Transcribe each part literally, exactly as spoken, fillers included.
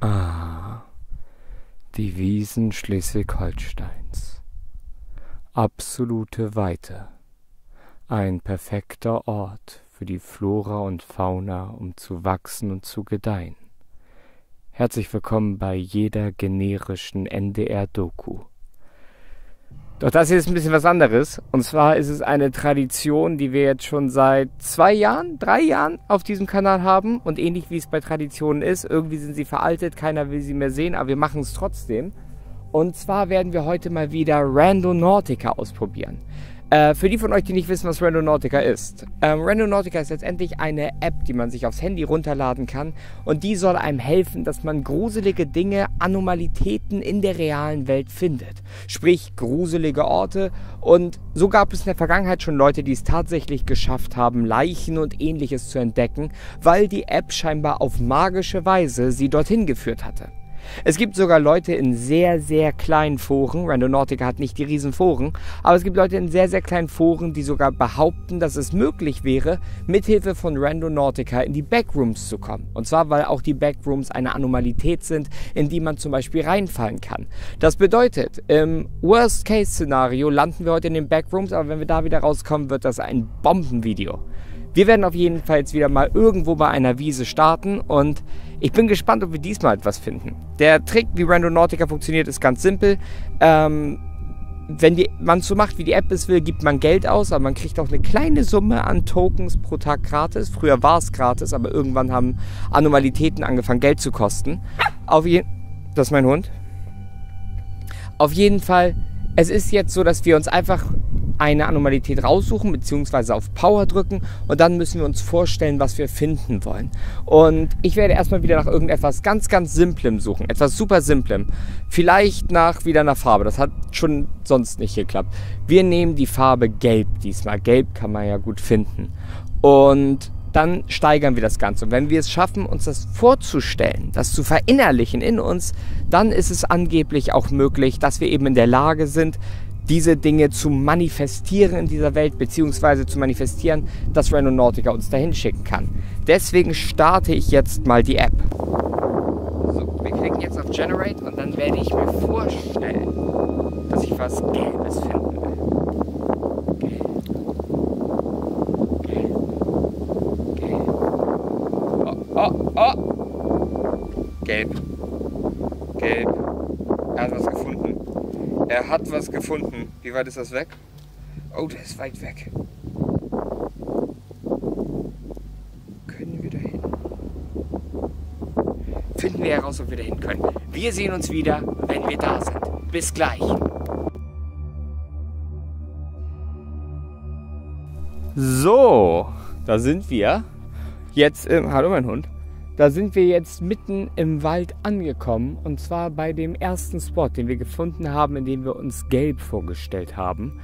Ah, die Wiesen Schleswig-Holsteins. Absolute Weite. Ein perfekter Ort für die Flora und Fauna, um zu wachsen und zu gedeihen. Herzlich willkommen bei jeder generischen N D R-Doku. Doch das hier ist ein bisschen was anderes. Und zwar ist es eine Tradition, die wir jetzt schon seit zwei Jahren, drei Jahren auf diesem Kanal haben. Und ähnlich wie es bei Traditionen ist, irgendwie sind sie veraltet, keiner will sie mehr sehen, aber wir machen es trotzdem. Und zwar werden wir heute mal wieder Randonautica ausprobieren. Äh, für die von euch, die nicht wissen, was Randonautica ist. Ähm, Randonautica ist letztendlich eine App, die man sich aufs Handy runterladen kann. Und die soll einem helfen, dass man gruselige Dinge, Anomalitäten in der realen Welt findet. Sprich, gruselige Orte. Und so gab es in der Vergangenheit schon Leute, die es tatsächlich geschafft haben, Leichen und Ähnliches zu entdecken, weil die App scheinbar auf magische Weise sie dorthin geführt hatte. Es gibt sogar Leute in sehr, sehr kleinen Foren, Randonautica hat nicht die riesen Foren, aber es gibt Leute in sehr, sehr kleinen Foren, die sogar behaupten, dass es möglich wäre, mithilfe von Randonautica in die Backrooms zu kommen. Und zwar, weil auch die Backrooms eine Anomalität sind, in die man zum Beispiel reinfallen kann. Das bedeutet, im Worst-Case-Szenario landen wir heute in den Backrooms, aber wenn wir da wieder rauskommen, wird das ein Bombenvideo. Wir werden auf jeden Fall jetzt wieder mal irgendwo bei einer Wiese starten und ich bin gespannt, ob wir diesmal etwas finden. Der Trick, wie Randonautica funktioniert, ist ganz simpel. Ähm, wenn die, man so macht, wie die App es will, gibt man Geld aus, aber man kriegt auch eine kleine Summe an Tokens pro Tag gratis. Früher war es gratis, aber irgendwann haben Anomalitäten angefangen, Geld zu kosten. Auf je- Das ist mein Hund. Auf jeden Fall, es ist jetzt so, dass wir uns einfach eine Anomalität raussuchen bzw. auf Power drücken und dann müssen wir uns vorstellen, was wir finden wollen. Und ich werde erstmal wieder nach irgendetwas ganz, ganz Simplem suchen. Etwas super Simplem. Vielleicht nach wieder einer Farbe. Das hat schon sonst nicht geklappt. Wir nehmen die Farbe Gelb diesmal. Gelb kann man ja gut finden. Und dann steigern wir das Ganze. Und wenn wir es schaffen, uns das vorzustellen, das zu verinnerlichen in uns, dann ist es angeblich auch möglich, dass wir eben in der Lage sind, diese Dinge zu manifestieren in dieser Welt, beziehungsweise zu manifestieren, dass Randonautica uns dahin schicken kann. Deswegen starte ich jetzt mal die App. So, wir klicken jetzt auf Generate und dann werde ich mir vorstellen, dass ich was Gelbes finden will. Gelb. Gelb. Gelb. Oh, oh, oh! Gelb. Gelb. Er hat was gefunden. Er hat was gefunden. Wie weit ist das weg? Oh, der ist weit weg. Können wir da hin? Finden wir heraus, ob wir da hin können. Wir sehen uns wieder, wenn wir da sind. Bis gleich. So, da sind wir. Jetzt im... Hallo, mein Hund. Da sind wir jetzt mitten im Wald angekommen und zwar bei dem ersten Spot, den wir gefunden haben, in dem wir uns Gelb vorgestellt haben.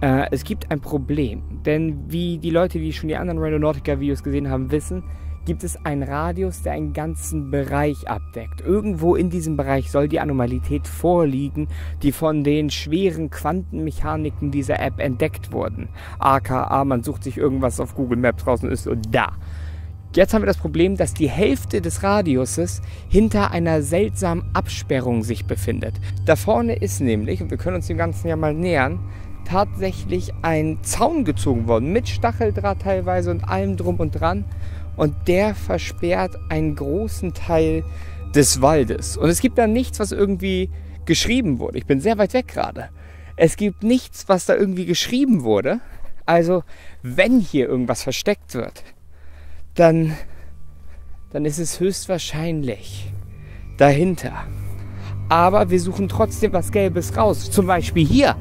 Äh, es gibt ein Problem, denn wie die Leute, die schon die anderen Randonautica-Videos gesehen haben, wissen, gibt es einen Radius, der einen ganzen Bereich abdeckt. Irgendwo in diesem Bereich soll die Anomalität vorliegen, die von den schweren Quantenmechaniken dieser App entdeckt wurden. A K A, man sucht sich irgendwas auf Google Maps draußen ist und da. Jetzt haben wir das Problem, dass die Hälfte des Radiuses hinter einer seltsamen Absperrung sich befindet. Da vorne ist nämlich, und wir können uns dem Ganzen ja mal nähern, tatsächlich ein Zaun gezogen worden, mit Stacheldraht teilweise und allem drum und dran. Und der versperrt einen großen Teil des Waldes. Und es gibt da nichts, was irgendwie geschrieben wurde. Ich bin sehr weit weg gerade. Es gibt nichts, was da irgendwie geschrieben wurde. Also, wenn hier irgendwas versteckt wird, Dann, dann ist es höchstwahrscheinlich dahinter. Aber wir suchen trotzdem was Gelbes raus. Zum Beispiel hier.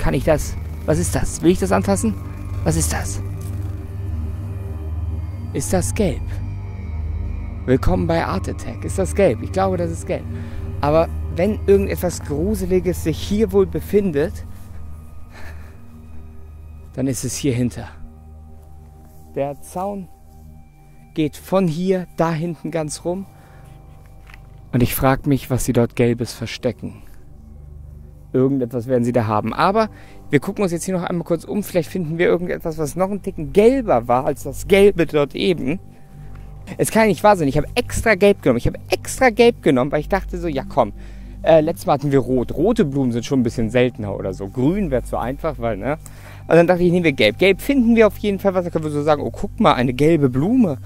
Kann ich das? Was ist das? Will ich das anfassen? Was ist das? Ist das gelb? Willkommen bei Art Attack. Ist das gelb? Ich glaube, das ist gelb. Aber wenn irgendetwas Gruseliges sich hier wohl befindet, dann ist es hier hinter. Der Zaun geht von hier, da hinten ganz rum. Und ich frage mich, was sie dort Gelbes verstecken. Irgendetwas werden sie da haben. Aber wir gucken uns jetzt hier noch einmal kurz um. Vielleicht finden wir irgendetwas, was noch ein Ticken gelber war als das Gelbe dort eben. Es kann ja nicht wahr sein. Ich habe extra gelb genommen. Ich habe extra gelb genommen, weil ich dachte so, ja komm, äh, letztes Mal hatten wir rot. Rote Blumen sind schon ein bisschen seltener oder so. Grün wäre zu einfach, weil, ne? Und dann dachte ich, nehmen wir gelb. Gelb finden wir auf jeden Fall was. Da können wir so sagen, oh guck mal, eine gelbe Blume.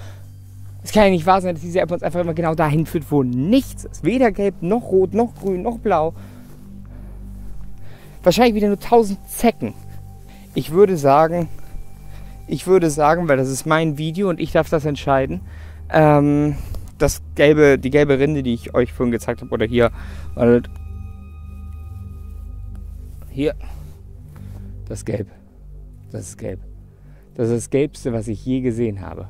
Es kann ja nicht wahr sein, dass diese App uns einfach immer genau dahin führt, wo nichts ist. Weder gelb, noch rot, noch grün, noch blau. Wahrscheinlich wieder nur tausend Zecken. Ich würde sagen, ich würde sagen, weil das ist mein Video und ich darf das entscheiden, ähm, das gelbe, die gelbe Rinde, die ich euch vorhin gezeigt habe, oder hier, hier, das Gelb, das ist Gelb. Das ist das Gelbste, was ich je gesehen habe.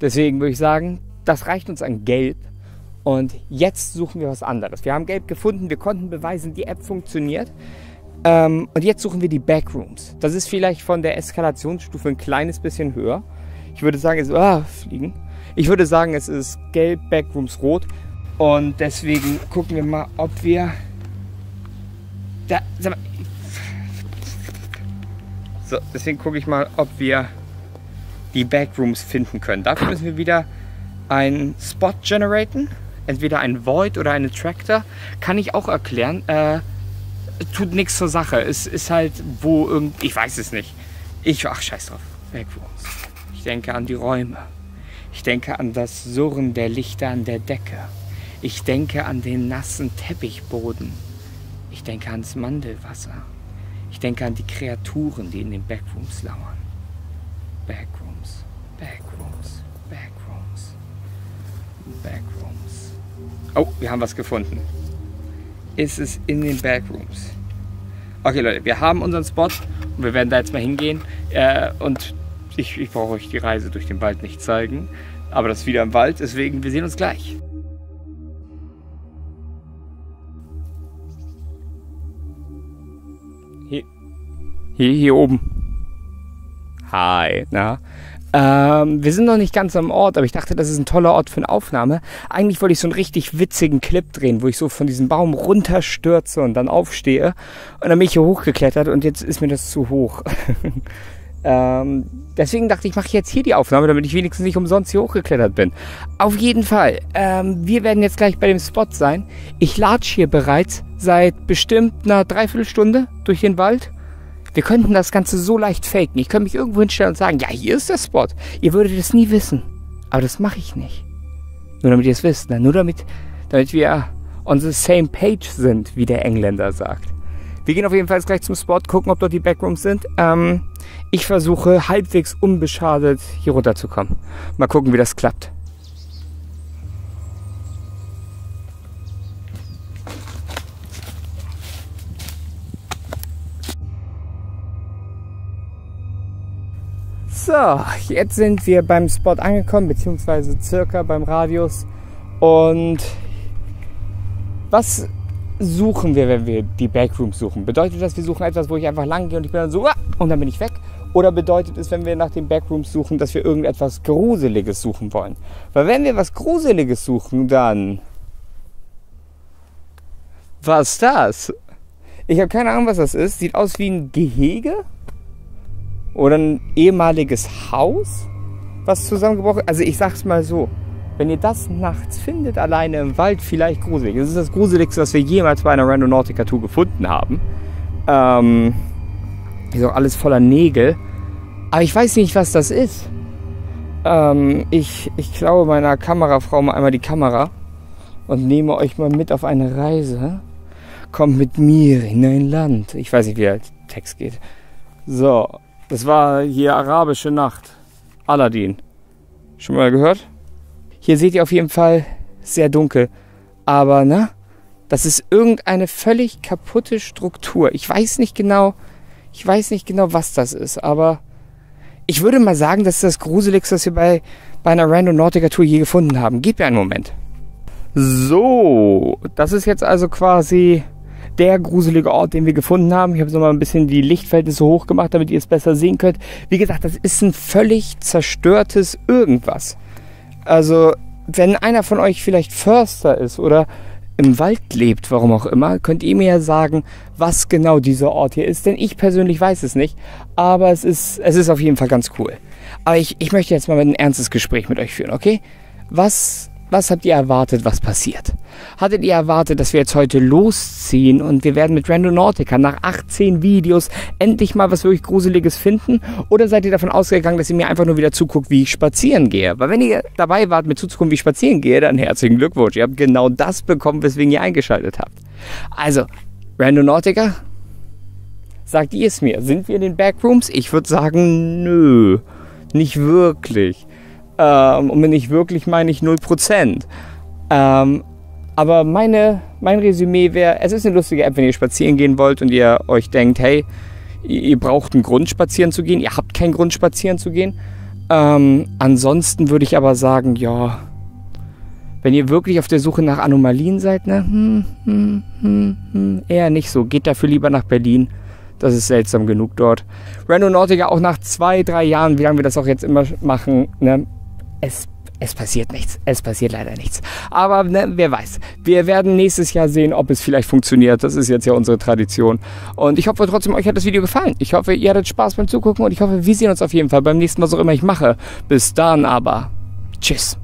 Deswegen würde ich sagen, das reicht uns an Gelb und jetzt suchen wir was anderes. Wir haben Gelb gefunden, wir konnten beweisen, die App funktioniert ähm, und jetzt suchen wir die Backrooms. Das ist vielleicht von der Eskalationsstufe ein kleines bisschen höher. Ich würde sagen, es ist, ah, fliegen. Ich würde sagen, es ist Gelb, Backrooms, Rot und deswegen gucken wir mal, ob wir da, sag mal. So, deswegen gucke ich mal, ob wir die Backrooms finden können. Dafür müssen wir wieder einen Spot generieren, entweder ein Void oder einen Attractor. Kann ich auch erklären. Äh, tut nichts zur Sache. Es ist halt wo irgend, ich weiß es nicht. Ich ach scheiß drauf. Backrooms. Ich denke an die Räume. Ich denke an das Surren der Lichter an der Decke. Ich denke an den nassen Teppichboden. Ich denke ans Mandelwasser. Ich denke an die Kreaturen, die in den Backrooms lauern. Backrooms. Backrooms, Backrooms, Backrooms. Oh, wir haben was gefunden. Ist es in den Backrooms? Okay, Leute, wir haben unseren Spot und wir werden da jetzt mal hingehen. Äh, und ich, ich brauche euch die Reise durch den Wald nicht zeigen. Aber das ist wieder im Wald, deswegen, wir sehen uns gleich. Hier, hier, hier oben. Hi, na? Ähm, wir sind noch nicht ganz am Ort, aber ich dachte, das ist ein toller Ort für eine Aufnahme. Eigentlich wollte ich so einen richtig witzigen Clip drehen, wo ich so von diesem Baum runterstürze und dann aufstehe. Und dann bin ich hier hochgeklettert und jetzt ist mir das zu hoch. ähm, deswegen dachte ich, mache ich jetzt hier die Aufnahme, damit ich wenigstens nicht umsonst hier hochgeklettert bin. Auf jeden Fall, ähm, wir werden jetzt gleich bei dem Spot sein. Ich latsch hier bereits seit bestimmt einer Dreiviertelstunde durch den Wald. Wir könnten das Ganze so leicht faken. Ich könnte mich irgendwo hinstellen und sagen, ja, hier ist der Spot. Ihr würdet es nie wissen. Aber das mache ich nicht. Nur damit ihr es wisst. Ne? Nur damit, damit wir on the same page sind, wie der Engländer sagt. Wir gehen auf jeden Fall gleich zum Spot, gucken, ob dort die Backrooms sind. Ähm, ich versuche, halbwegs unbeschadet hier runterzukommen. Mal gucken, wie das klappt. So, jetzt sind wir beim Spot angekommen, beziehungsweise circa beim Radius. Und was suchen wir, wenn wir die Backrooms suchen? Bedeutet das, wir suchen etwas, wo ich einfach lang gehe und ich bin dann so, und dann bin ich weg? Oder bedeutet es, wenn wir nach den Backrooms suchen, dass wir irgendetwas Gruseliges suchen wollen? Weil wenn wir was Gruseliges suchen, dann... Was ist das? Ich habe keine Ahnung, was das ist. Sieht aus wie ein Gehege. Oder ein ehemaliges Haus, was zusammengebrochen ist. Also ich sag's mal so, wenn ihr das nachts findet, alleine im Wald, vielleicht gruselig. Das ist das Gruseligste, was wir jemals bei einer Randonautica-Tour gefunden haben. Ähm, ist auch alles voller Nägel. Aber ich weiß nicht, was das ist. Ähm, ich, ich klaue meiner Kamerafrau mal einmal die Kamera und nehme euch mal mit auf eine Reise. Kommt mit mir in ein Land. Ich weiß nicht, wie der Text geht. So. Das war hier arabische Nacht. Aladdin. Schon mal gehört? Hier seht ihr auf jeden Fall sehr dunkel. Aber, ne? Das ist irgendeine völlig kaputte Struktur. Ich weiß nicht genau, ich weiß nicht genau, was das ist. Aber ich würde mal sagen, das ist das Gruseligste, was wir bei, bei einer Randonautica-Tour je gefunden haben. Gebt mir einen Moment. So, das ist jetzt also quasi... der gruselige Ort, den wir gefunden haben. Ich habe so mal ein bisschen die Lichtverhältnisse hoch gemacht, damit ihr es besser sehen könnt. Wie gesagt, das ist ein völlig zerstörtes irgendwas. Also, wenn einer von euch vielleicht Förster ist oder im Wald lebt, warum auch immer, könnt ihr mir ja sagen, was genau dieser Ort hier ist. Denn ich persönlich weiß es nicht. Aber es ist, es ist auf jeden Fall ganz cool. Aber ich, ich möchte jetzt mal ein ernstes Gespräch mit euch führen, okay? Was, was habt ihr erwartet, was passiert? Hattet ihr erwartet, dass wir jetzt heute losziehen und wir werden mit Randonautica nach achtzehn Videos endlich mal was wirklich Gruseliges finden? Oder seid ihr davon ausgegangen, dass ihr mir einfach nur wieder zuguckt, wie ich spazieren gehe? Weil wenn ihr dabei wart, mir zuzugucken, wie ich spazieren gehe, dann herzlichen Glückwunsch. Ihr habt genau das bekommen, weswegen ihr eingeschaltet habt. Also, Randonautica, sagt ihr es mir. Sind wir in den Backrooms? Ich würde sagen, nö. Nicht wirklich. Ähm, und wenn nicht wirklich, meine ich null Prozent. Ähm, aber meine, mein Resümee wäre, es ist eine lustige App, wenn ihr spazieren gehen wollt und ihr euch denkt, hey, ihr braucht einen Grund, spazieren zu gehen. Ihr habt keinen Grund, spazieren zu gehen. Ähm, ansonsten würde ich aber sagen, ja, wenn ihr wirklich auf der Suche nach Anomalien seid, ne, hm, hm, hm, hm, eher nicht so. Geht dafür lieber nach Berlin. Das ist seltsam genug dort. Randonautica auch nach zwei, drei Jahren, wie lange wir das auch jetzt immer machen, ne? Es, es passiert nichts. Es passiert leider nichts. Aber ne, wer weiß. Wir werden nächstes Jahr sehen, ob es vielleicht funktioniert. Das ist jetzt ja unsere Tradition. Und ich hoffe trotzdem, euch hat das Video gefallen. Ich hoffe, ihr hattet Spaß beim Zugucken und ich hoffe, wir sehen uns auf jeden Fall beim nächsten Mal, was auch immer ich mache. Bis dann aber. Tschüss.